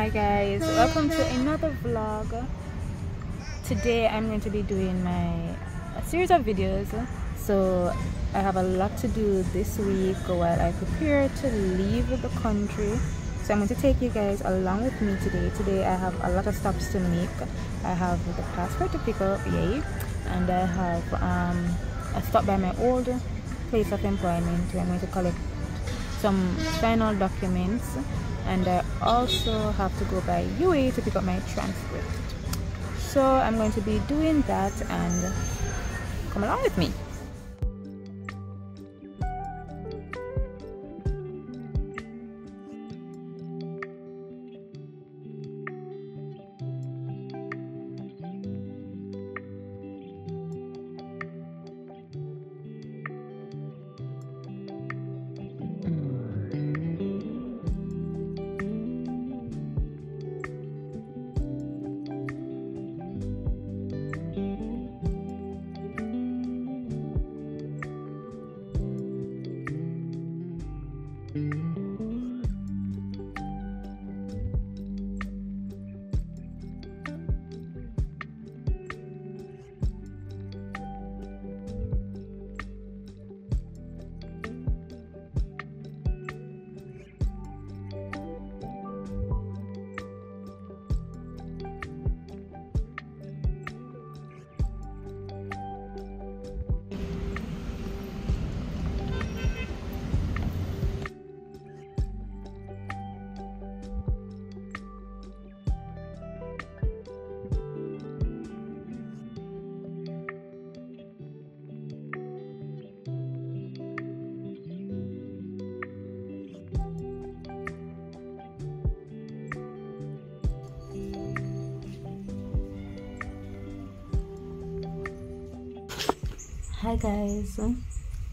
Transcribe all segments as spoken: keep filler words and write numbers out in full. Hi guys, welcome to another vlog. Today I'm going to be doing my a series of videos, so I have a lot to do this week while I prepare to leave the country. So I'm going to take you guys along with me today. Today I have a lot of stops to make. I have the passport to pick up, yay, and I have um, a stop by my old place of employment where I'm going to collect some final documents, and I also have to go by U A to pick up my transcript. So I'm going to be doing that, and come along with me. Hi guys,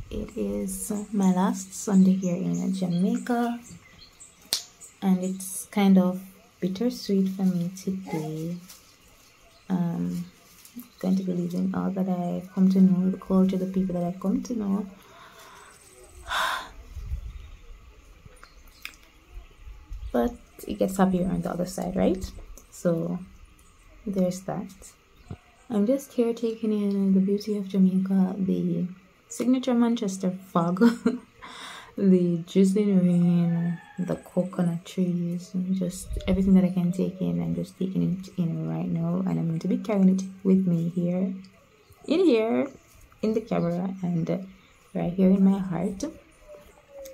it is my last Sunday here in Jamaica, and it's kind of bittersweet for me today. Um, I'm going to be leaving all that I've come to know, the culture, the people that I've come to know. But it gets happier on the other side, right? So there's that. I'm just here taking in the beauty of Jamaica, the signature Manchester fog, the drizzling rain, the coconut trees, and just everything that I can take in. I'm just taking it in right now, and I'm going to be carrying it with me here, in here, in the camera, and right here in my heart.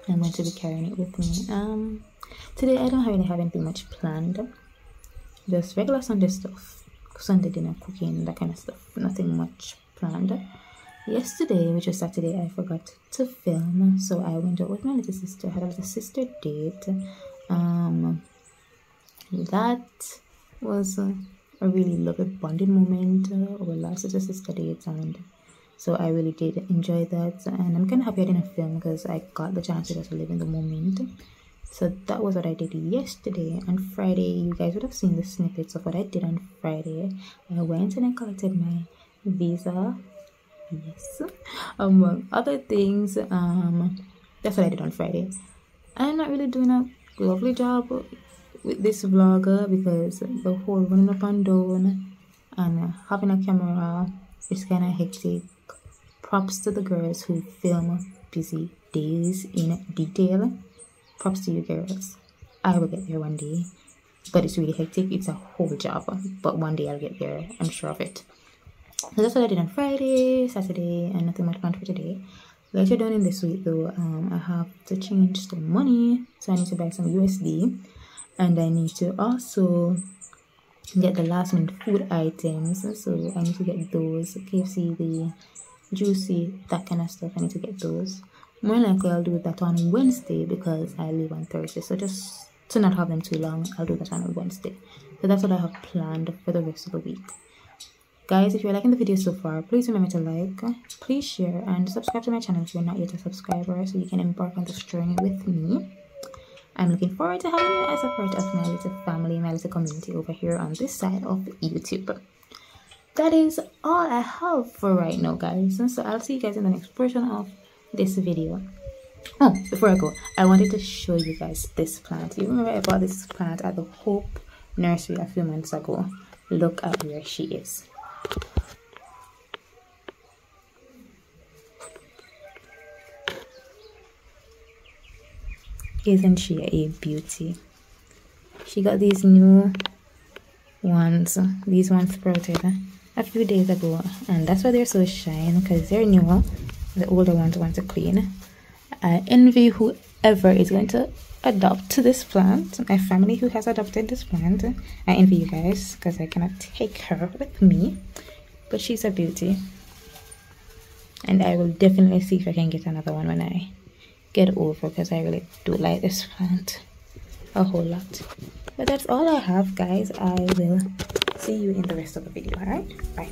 I'm going to be carrying it with me. Um, today I don't have any, haven't been much planned, just regular Sunday stuff. Sunday dinner, cooking, that kind of stuff. Nothing much planned. Yesterday, which was Saturday, I forgot to film, so I went out with my little sister. Had a little sister date. Um, that was a, a really lovely bonding moment. Uh, our last little sister date, and so I really did enjoy that. And I'm kind of happy I didn't film because I got the chance to just live in the moment. So that was what I did yesterday. On Friday, you guys would have seen the snippets of what I did on Friday. I went and I collected my visa, yes, among other things. Um, that's what I did on Friday. I'm not really doing a lovely job with this vlogger because the whole running up and down and having a camera is kind of hectic. Props to the girls who film busy days in detail. Props to you girls. I will get there one day, but it's really hectic. It's a whole job, but one day I'll get there. I'm sure of it. So that's what I did on Friday, Saturday, and nothing much planned for today. Later down in this week, though, um, I have to change some money, so I need to buy some U S D, and I need to also get the last minute food items. So I need to get those K F C, the juicy, that kind of stuff. I need to get those. More likely I'll do that on Wednesday because I leave on Thursday. So just to not have them too long, I'll do that on Wednesday. So that's what I have planned for the rest of the week. Guys, if you're liking the video so far, please remember to like, please share, and subscribe to my channel if you're not yet a subscriber, so you can embark on this journey with me. I'm looking forward to having you as a part of my little family, my little community over here on this side of YouTube. That is all I have for right now, guys. So I'll see you guys in the next portion of this video. Oh, before I go, I wanted to show you guys this plant. You remember I bought this plant at the Hope Nursery a few months ago. Look at where she is. Isn't she a beauty? She got these new ones, these ones sprouted a few days ago, and that's why they're so shiny, because they're newer. The older ones want to clean. I envy whoever is going to adopt this plant. My family who has adopted this plant, I envy you guys, because I cannot take her with me, but she's a beauty, and I will definitely see if I can get another one when I get over, because I really do like this plant a whole lot. But that's all I have, guys. I will see you in the rest of the video. Alright, bye.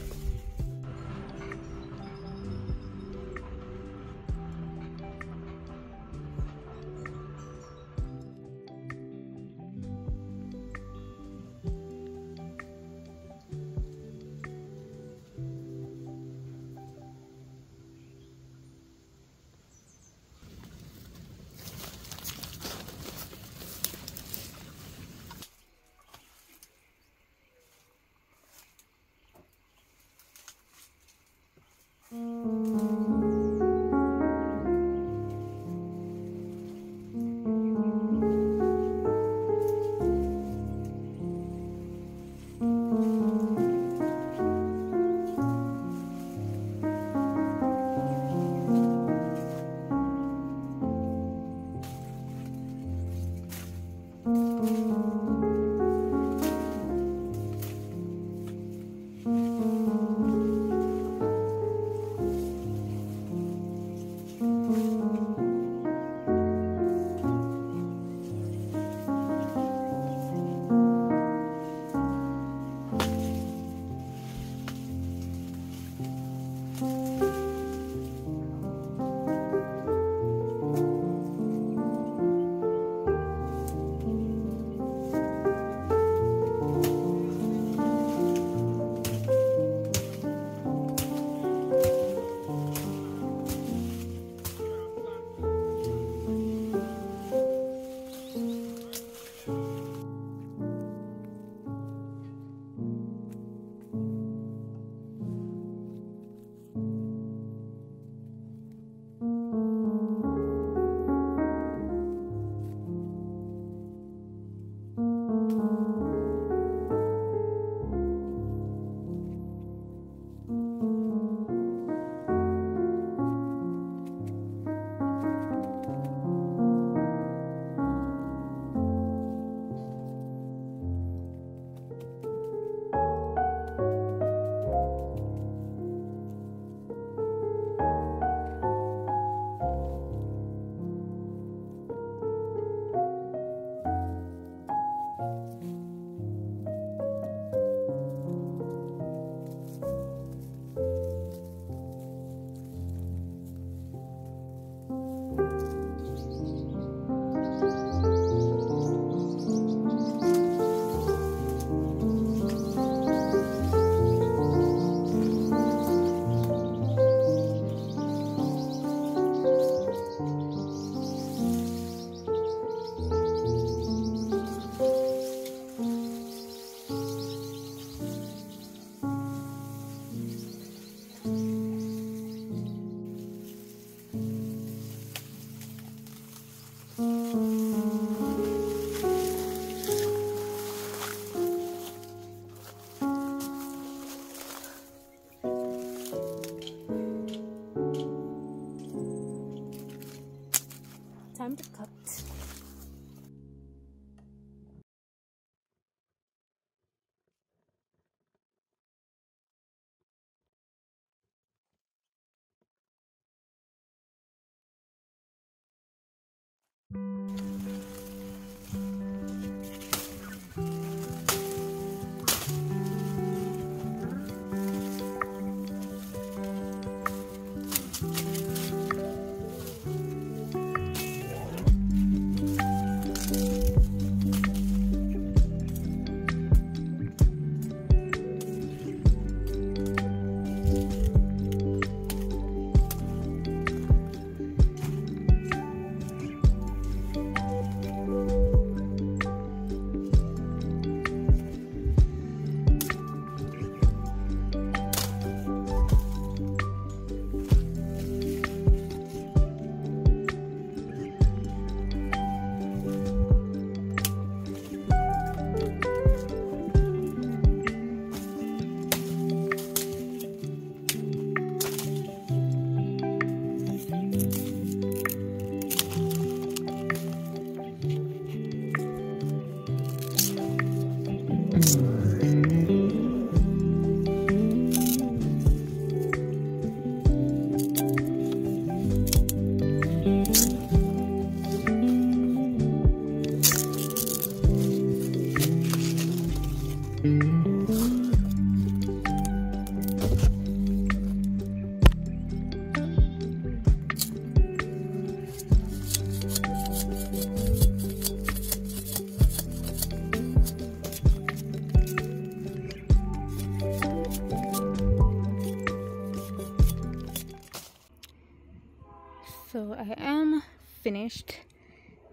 So I am finished,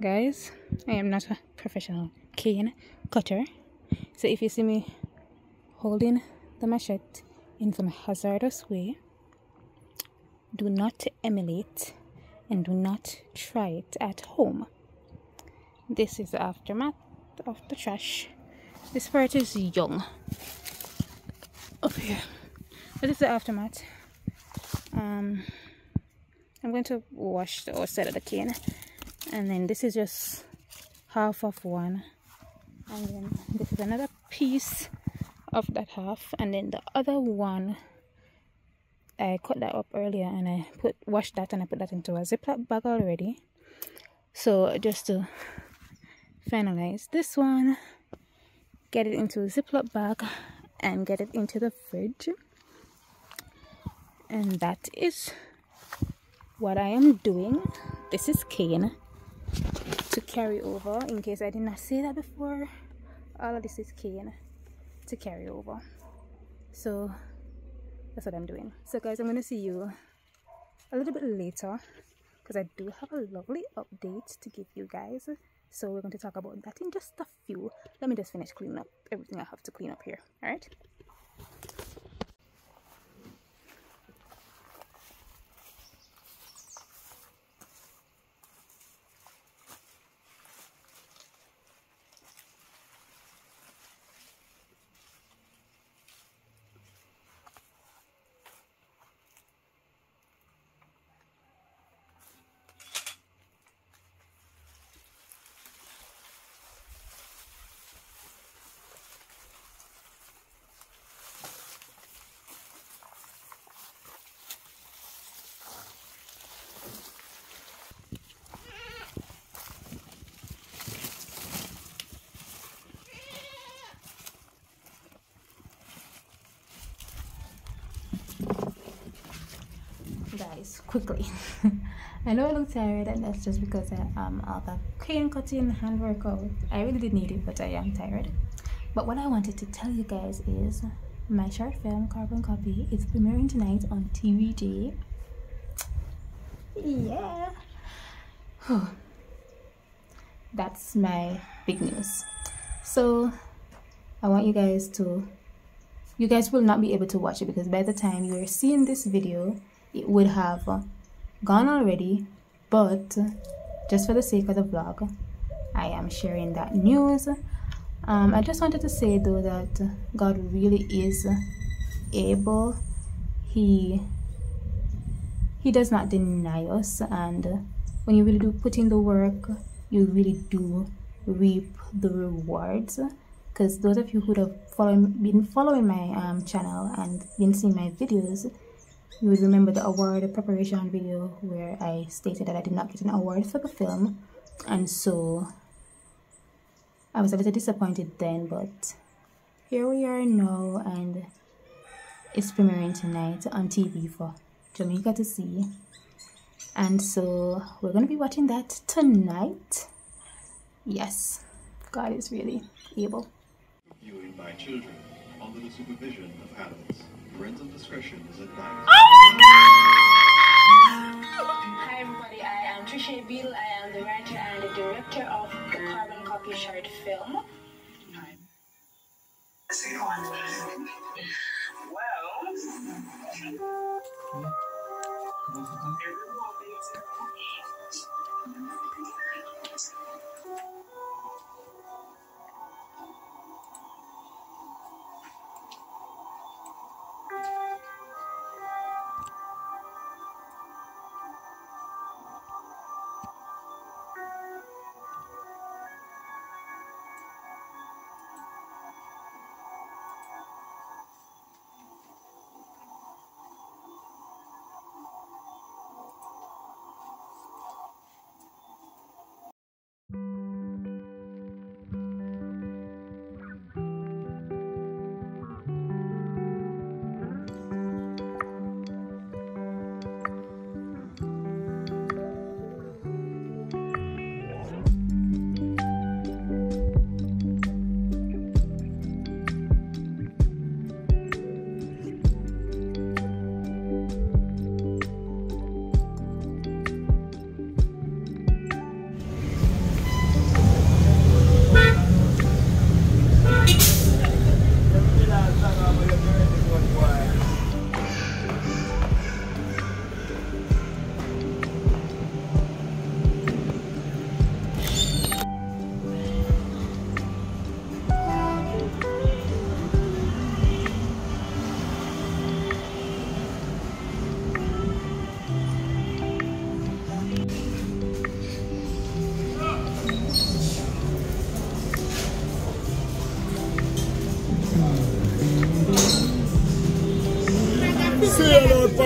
guys. I am not a professional cane cutter, so if you see me holding the machete in some hazardous way, do not emulate and do not try it at home. This is the aftermath of the trash. This part is young up here, but it's the aftermath. um I'm going to wash the outside of the cane, and then this is just half of one, and then this is another piece of that half, and then the other one I cut that up earlier and I put washed that and I put that into a Ziploc bag already. So just to finalize this one, get it into a Ziploc bag and get it into the fridge, and that is what I am doing. This is cane to carry over, in case I did not say that before. All of this is cane to carry over, so that's what I'm doing. So guys, I'm going to see you a little bit later because I do have a lovely update to give you guys, so we're going to talk about that in just a few. Let me just finish cleaning up everything I have to clean up here. All right. Guys, quickly, I know I look tired, and that's just because I am all the cane cutting hand workout. I really did need it, but I am tired. But what I wanted to tell you guys is my short film Carbon Copy is premiering tonight on T V J. Yeah. Whew. That's my big news. So I want you guys to you guys will not be able to watch it, because by the time you are seeing this video it would have gone already, but just for the sake of the vlog I am sharing that news. um I just wanted to say though that God really is able. He he does not deny us, and when you really do put in the work, you really do reap the rewards. Because those of you who have followed, been following my um channel and been seeing my videos, you would remember the award preparation video where I stated that I did not get an award for the film, and so I was a little disappointed then, but here we are now, and it's premiering tonight on T V for Jamaica to see, and so we're going to be watching that tonight. Yes, God is really able. Viewing by children under the supervision of adults. Parental discretion is advised. Hi everybody, I am Trisha Beadle. I am the writer and the director of the Carbon Copy short film. Hi. Well,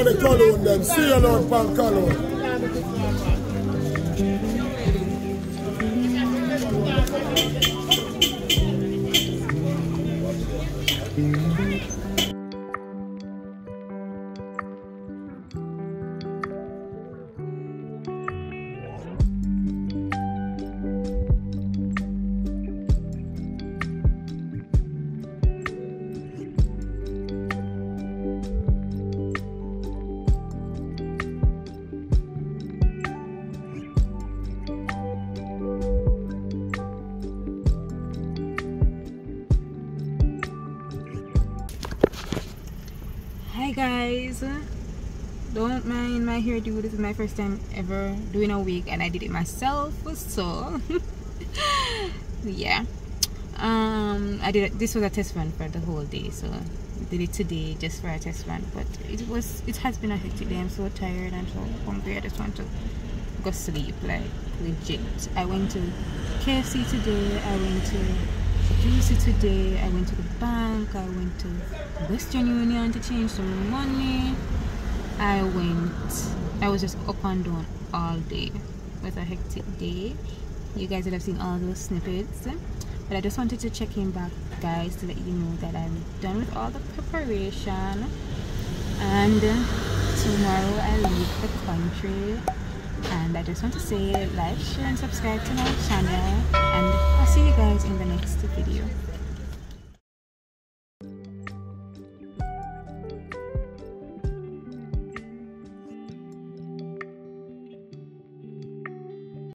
on the cologne them. See you Lord Pan cologne. Guys, don't mind my hairdo. This is my first time ever doing a wig and I did it myself, so yeah, um I did it, this was a test run for the whole day, so I did it today just for a test run, but it was it has been a hectic day. I'm so tired and so hungry. I just want to go sleep, like legit. I went to K F C today, I went to Juicy today, I went to the bank, I went to Western Union to change some money. I went, I was just up and down all day. It was a hectic day. You guys would have seen all those snippets, but I just wanted to check in back, guys, to let you know that I'm done with all the preparation and tomorrow I leave the country. And I just want to say, like, share and subscribe to my channel, and I'll see you guys in the next video.